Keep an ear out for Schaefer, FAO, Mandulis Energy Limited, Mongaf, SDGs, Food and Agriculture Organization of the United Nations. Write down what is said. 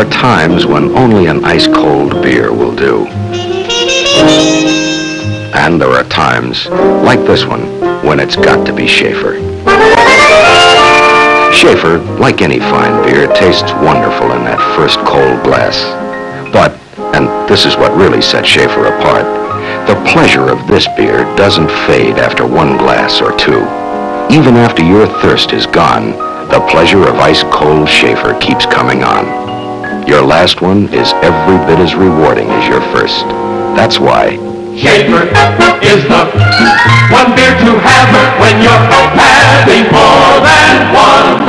are times when only an ice-cold beer will do. And there are times, like this one, when it's got to be Schaefer. Schaefer, like any fine beer, tastes wonderful in that first cold glass. But, and this is what really sets Schaefer apart, the pleasure of this beer doesn't fade after one glass or two. Even after your thirst is gone, the pleasure of ice-cold Schaefer keeps coming on. Your last one is every bit as rewarding as your first. That's why Schaefer is the one beer to have when you're having more than one.